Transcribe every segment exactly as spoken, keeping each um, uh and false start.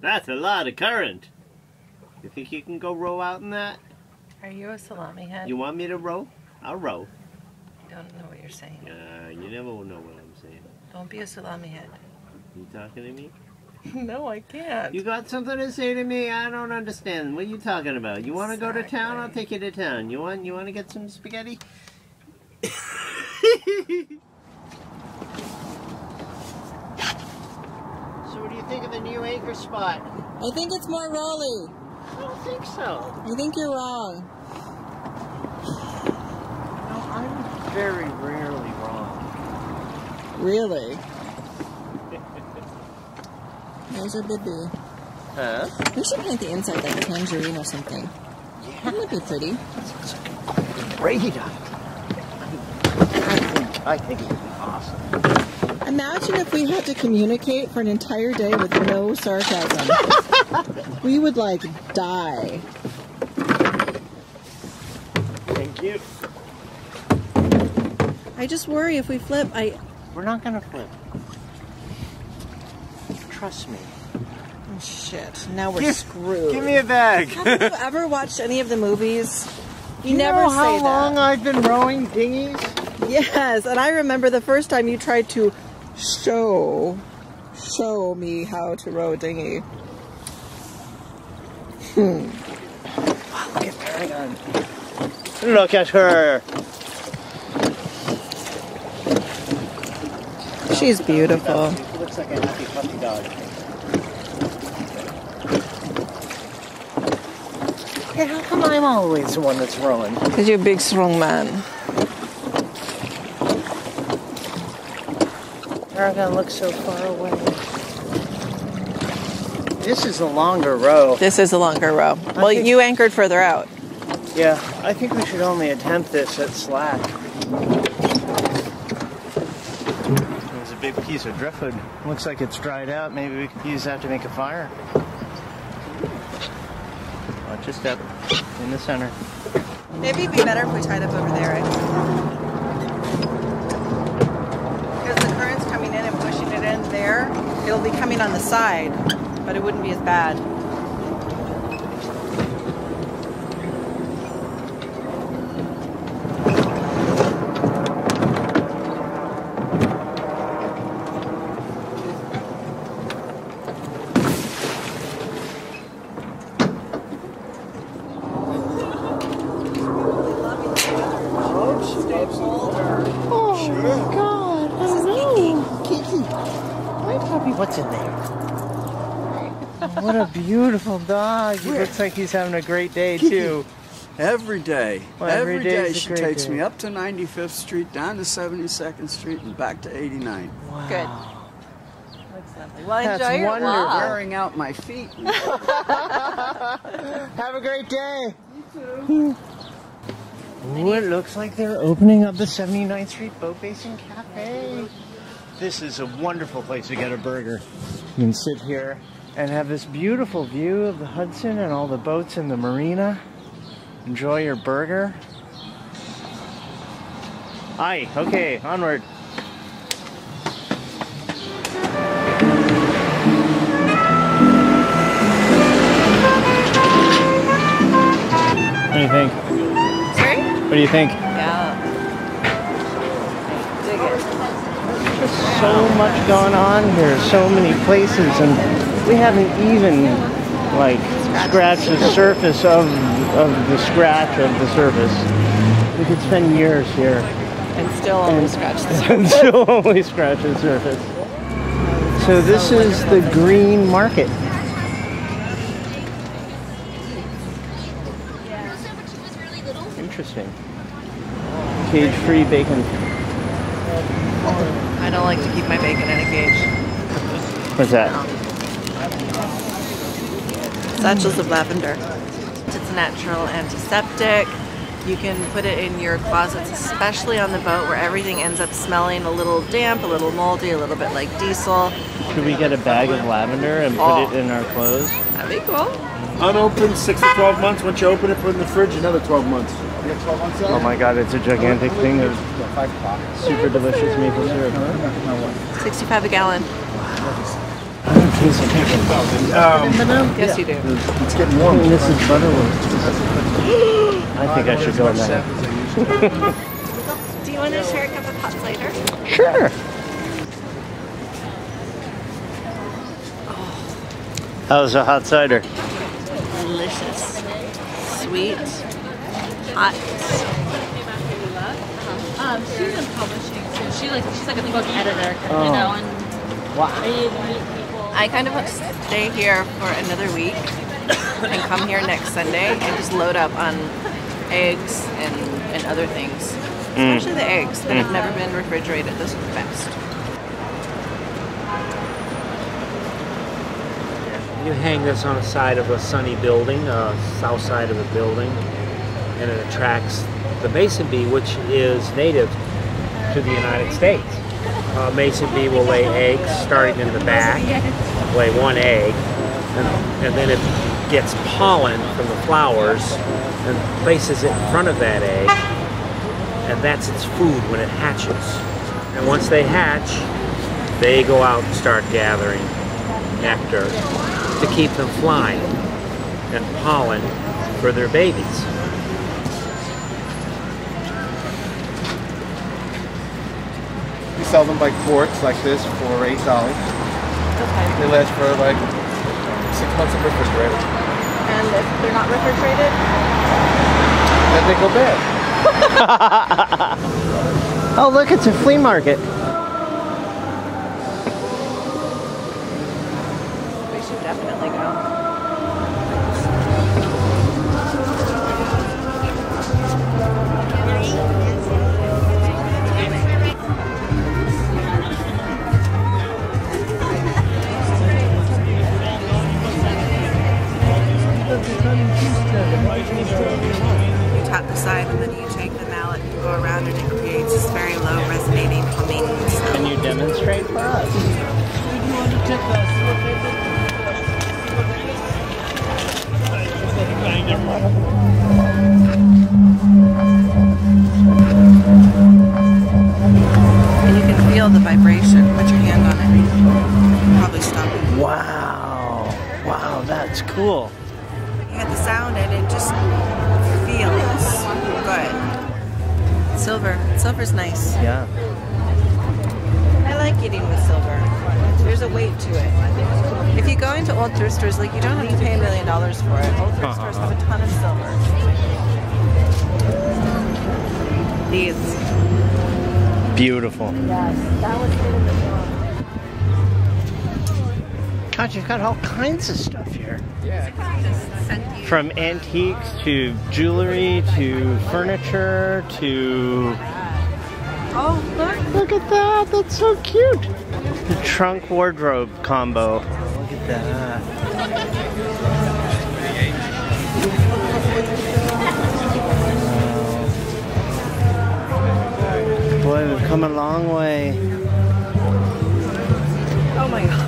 That's a lot of current. You think you can go row out in that? Are you a salami head? You want me to row? I'll row. I don't know what you're saying. Uh, you never will know what I'm saying. Don't be a salami head. You talking to me? No, I can't. You got something to say to me? I don't understand. What are you talking about? You want to exactly. go to town? I'll take you to town. You want? You want to get some spaghetti? So what do you think of the new anchor spot? I think it's more rolly. I don't think so. I think you're wrong. No, I'm very rarely wrong. Really? There's a bibby. Huh? We should paint the inside like a tangerine or something. Yeah. That would be pretty. Great idea. I think it would be awesome. Imagine if we had to communicate for an entire day with no sarcasm. We would, like, die. Thank you. I just worry if we flip, I... We're not gonna flip. Trust me. Oh, shit. Now we're give, screwed. Give me a bag. Have you ever watched any of the movies? You, you never know how say long that. I've been rowing dinghies? Yes, and I remember the first time you tried to Show, show me how to row a dinghy. Hmm. Oh, look at Paragon. Look at her. She's beautiful. She looks like a happy puppy dog. Yeah, how come I'm always the one that's rowing? Because you're a big, strong man. Paragon looks so far away. This is a longer row. This is a longer row. I well, you anchored further out. Yeah, I think we should only attempt this at slack. There's a big piece of driftwood. Looks like it's dried out. Maybe we could use that to make a fire. Watch your step in the center. Maybe it'd be better if we tied up over there, right? There, it'll be coming on the side, but it wouldn't be as bad. What a beautiful dog. He looks like he's having a great day, too. Every day. Well, every, every day she takes day. me up to ninety-fifth street, down to seventy-second street, and back to eighty-nine. Wow. Good. Looks lovely. Well, That's enjoy your wonderful. Walk. Wearing out my feet. Have a great day. You too. Ooh, it looks like they're opening up the seventy-ninth street Boat Basin Cafe. This is a wonderful place to get a burger. You can sit here and have this beautiful view of the Hudson and all the boats in the marina. Enjoy your burger. Aye, okay, onward. What do you think? Sorry? What do you think? Yeah. Dig it. There's just so much going on here, so many places, and we haven't even, like, scratched the surface of, of the scratch of the surface. We could spend years here. And still only and, scratch the surface. And still only scratch the surface. So this so is the Green Market. Interesting. Cage-free bacon. I don't like to keep my bacon in a cage. What's that? No. Satchels of lavender. It's natural antiseptic. You can put it in your closets, especially on the boat where everything ends up smelling a little damp, a little moldy, a little bit like diesel. Should we get a bag of lavender and oh. put it in our clothes? That'd be cool. Unopened, six to twelve months. Once you open it, put it in the fridge, another twelve months. You have twelve months out? Oh my god, it's a gigantic oh, thing of super delicious maple syrup. sixty-five a gallon. Um, yes, you do. It's getting warm. This is Butterworth. I think I should go in there. Do you want to share a cup of pops later? Sure. Oh. How's a hot cider? Delicious. Sweet. Hot. Um, she's in publishing, so she like she's like a book editor, oh. you know, and wow. I kind of want to stay here for another week and come here next Sunday and just load up on eggs and, and other things. Mm. Especially the eggs that mm. have never been refrigerated. Those are the best. You hang this on the side of a sunny building, uh, south side of a building, and it attracts the mason bee, which is native to the United States. Uh, mason bee will lay eggs starting in the back, lay one egg, and, and then it gets pollen from the flowers and places it in front of that egg, and that's its food when it hatches. And once they hatch, they go out and start gathering nectar to keep them flying and pollen for their babies. Sell them by quarts like this for eight dollars. Okay. They last for like six months of refrigerated. And if they're not refrigerated? Then they go bad. Oh look, it's a flea market. We should definitely go. You tap the side and then you take the mallet and go around and it creates this very low resonating humming sound. Can you demonstrate for us? And you can feel the vibration. Put your hand on it. Probably stop it. Wow. Wow, that's cool. At the sound and it just feels good. Silver. Silver's nice. Yeah. I like eating with silver. There's a weight to it. If you go into old thrift stores, like you don't have to pay a million dollars for it. Old thrift stores have a ton of silver. These. Beautiful. Yes. That was beautiful. God, you've got all kinds of stuff here. Yeah. From antiques to jewelry to furniture to... Oh, look. Look at that. That's so cute. The trunk wardrobe combo. Look at that. Boy, we've come a long way. Oh my God.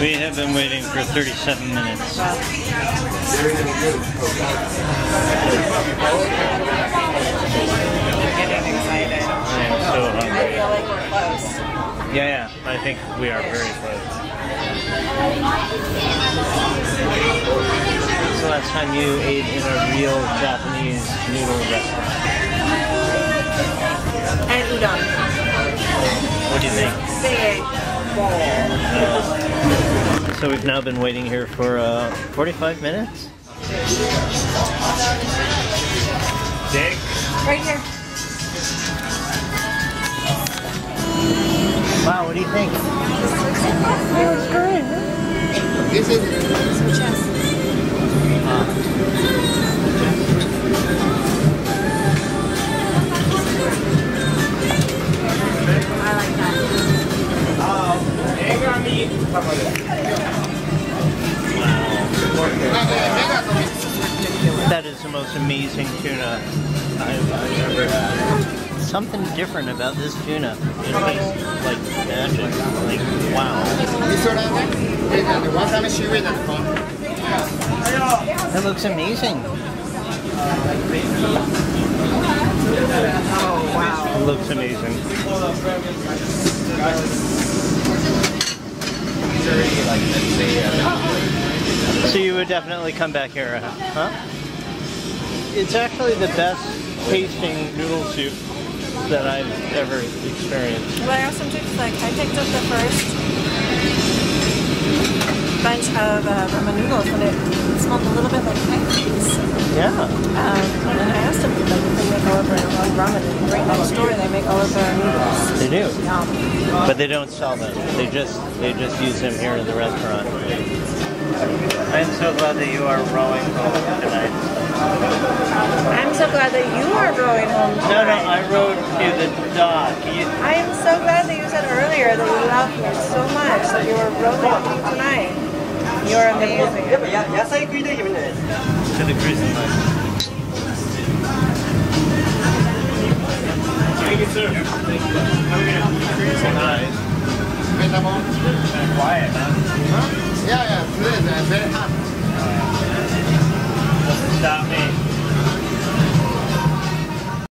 We have been waiting for thirty-seven minutes. Wow. I am so hungry. Yeah, yeah, I think we are very close. When's the last time you ate in a real Japanese noodle restaurant? And udon. What do you think? Say it. Uh, so we've now been waiting here for uh, forty-five minutes. Dick. Right here. Wow, what do you think? It was good. This is some chess. I like that. Um, egg on me. Wow. That is the most amazing tuna I've, I've ever had. Something different about this tuna. It tastes like magic. Like, wow. That looks amazing. Oh, wow. It looks amazing. So you would definitely come back here, huh? It's actually the best tasting noodle soup that I've ever experienced. Well, I have some tips. Like, I picked up the first bunch of uh, ramen noodles, and it smelled a little bit like pickles. Yeah. Um, and I asked them if they make olive oil ramen. And right next door, they make olive oil noodles. They do. Yeah. But they don't sell them. They just they just use them here in the restaurant. I'm so glad that you are rowing home tonight. I'm so glad that you are rowing home tonight. No, no, I rode to the dock. You... I am so glad that you said earlier that you loved me so much that you were rowing home tonight. You are amazing. To the cruising line. Thank you, sir. Thank you. I'm going to cruise tonight. Quiet, huh? Yeah, yeah, it's very hot. Stop me.